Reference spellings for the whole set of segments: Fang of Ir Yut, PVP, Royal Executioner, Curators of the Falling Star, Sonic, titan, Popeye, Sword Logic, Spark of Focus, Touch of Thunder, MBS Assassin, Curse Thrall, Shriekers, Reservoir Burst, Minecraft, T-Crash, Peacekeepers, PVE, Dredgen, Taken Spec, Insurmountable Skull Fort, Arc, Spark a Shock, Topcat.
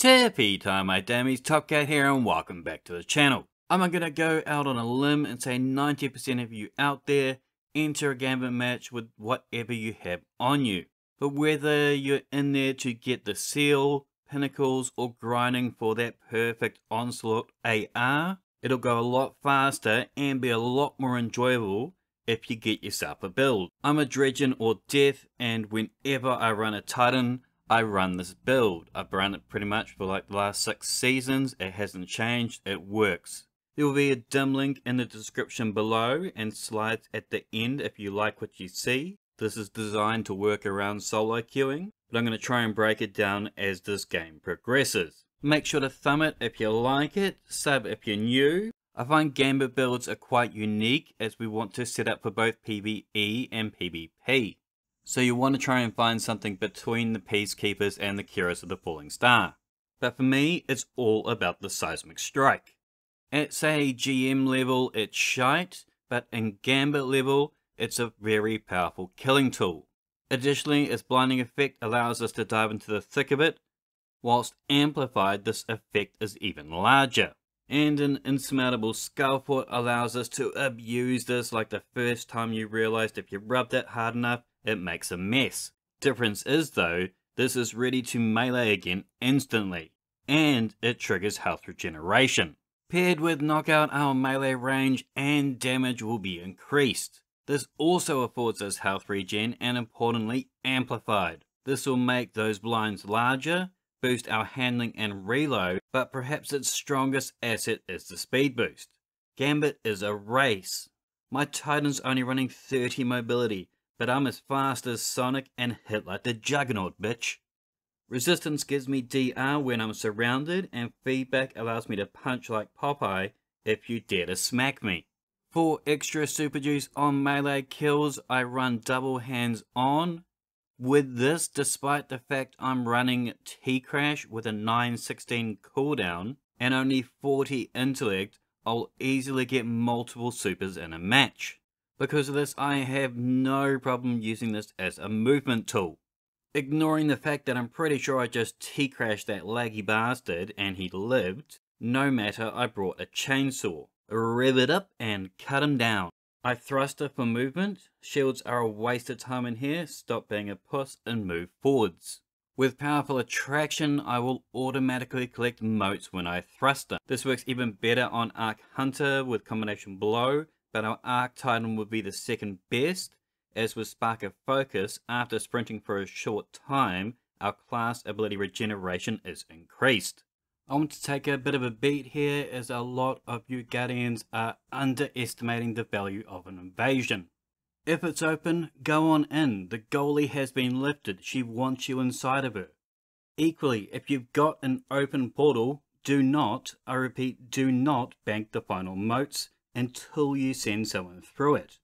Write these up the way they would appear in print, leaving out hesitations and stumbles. Tippy time, my dammies, Topcat here and welcome back to the channel. I'm going to go out on a limb and say 90% of you out there enter a Gambit match with whatever you have on you. But whether you're in there to get the seal, pinnacles or grinding for that perfect onslaught AR, it'll go a lot faster and be a lot more enjoyable if you get yourself a build. I'm a Dredgen or Death, and whenever I run a Titan, I run this build. I've run it pretty much for like the last 6 seasons. It hasn't changed. It works. There will be a dim link in the description below and slides at the end if you like what you see. This is designed to work around solo queuing, but I'm going to try and break it down as this game progresses. Make sure to thumb it if you like it, sub if you're new. I find Gambit builds are quite unique as we want to set up for both PvE and PvP. So you want to try and find something between the Peacekeepers and the Curators of the Falling Star. But for me, it's all about the Seismic Strike. At say GM level, it's shite, but in Gambit level, it's a very powerful killing tool. Additionally, its blinding effect allows us to dive into the thick of it. Whilst amplified, this effect is even larger. And an Insurmountable Skull Fort allows us to abuse this like the first time you realized if you rubbed it hard enough, it makes a mess. Difference is though, this is ready to melee again instantly, and it triggers health regeneration. Paired with knockout, our melee range and damage will be increased. This also affords us health regen and importantly amplified. This will make those blinds larger, boost our handling and reload, but perhaps its strongest asset is the speed boost. Gambit is a race. My Titan's only running 30 mobility, but I'm as fast as Sonic and hit like the Juggernaut, bitch. Resistance gives me DR when I'm surrounded, and feedback allows me to punch like Popeye if you dare to smack me. For extra super juice on melee kills, I run double hands on. With this, despite the fact I'm running T-Crash with a 9/16 cooldown and only 40 intellect, I'll easily get multiple supers in a match. Because of this, I have no problem using this as a movement tool. Ignoring the fact that I'm pretty sure I just T-crashed that laggy bastard and he lived, no matter, I brought a chainsaw, rev it up and cut him down. I thruster for movement, shields are a waste of time in here, stop being a puss and move forwards. With powerful attraction, I will automatically collect motes when I thruster. This works even better on Arc Hunter with Combination Blow, but our Arc Titan would be the second best, as with Spark of Focus, after sprinting for a short time, our class ability regeneration is increased. I want to take a bit of a beat here, as a lot of you Guardians are underestimating the value of an invasion. If it's open, go on in, the goalie has been lifted, she wants you inside of her. Equally, if you've got an open portal, do not, I repeat, do not bank the final motes, until you send someone through it.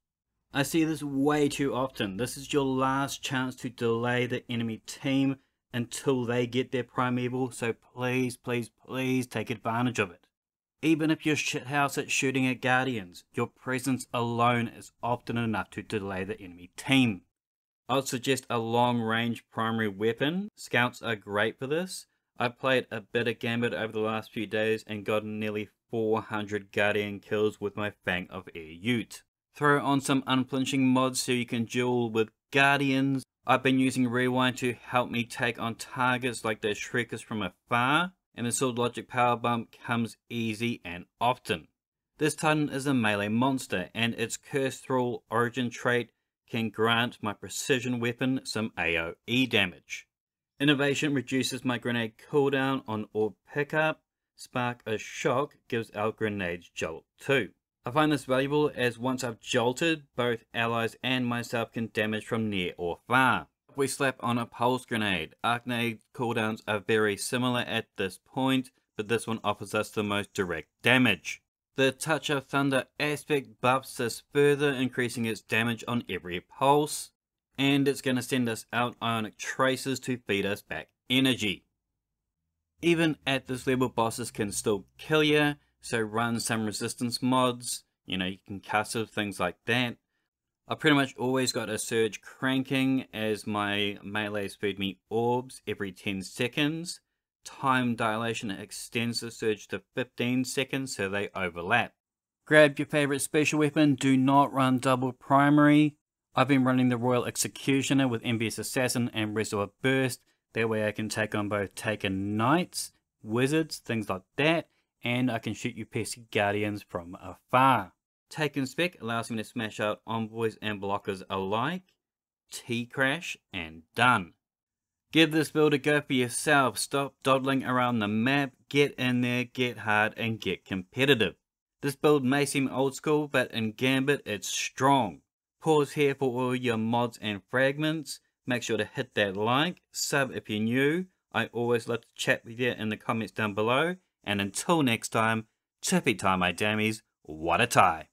I see this way too often. This is your last chance to delay the enemy team until they get their primeval, so please, please, please take advantage of it. Even if you're shithouse at shooting at Guardians, your presence alone is often enough to delay the enemy team. I would suggest a long range primary weapon. Scouts are great for this. I played a bit of Gambit over the last few days and got nearly 400 Guardian kills with my Fang of Ir Yut. Throw on some unflinching mods so you can duel with Guardians. I've been using Rewind to help me take on targets like the Shriekers from afar, and the Sword Logic power bump comes easy and often. This Titan is a melee monster, and its Curse Thrall origin trait can grant my precision weapon some AoE damage. Innovation reduces my grenade cooldown on all pickup. Spark a Shock gives our grenades jolt too. I find this valuable as once I've jolted, both allies and myself can damage from near or far. We slap on a pulse grenade. Arcane cooldowns are very similar at this point, but this one offers us the most direct damage. The Touch of Thunder aspect buffs this further, increasing its damage on every pulse, and it's going to send us out ionic traces to feed us back energy. Even at this level, bosses can still kill you, so run some resistance mods, you know, you can cancel things like that. I pretty much always got a surge cranking as my melees feed me orbs every 10 seconds. time dilation extends the surge to 15 seconds so they overlap. Grab your favourite special weapon, do not run double primary. I've been running the Royal Executioner with MBS Assassin and Reservoir Burst, that way I can take on both Taken Knights, Wizards, things like that, and I can shoot you pesky Guardians from afar. Taken Spec allows me to smash out envoys and blockers alike. T-Crash and done. Give this build a go for yourself, stop dawdling around the map, get in there, get hard and get competitive. This build may seem old school, but in Gambit it's strong. Pause here for all your mods and fragments, make sure to hit that like, sub if you're new, I always love to chat with you in the comments down below, and until next time, tippy time my dammies, what a tie.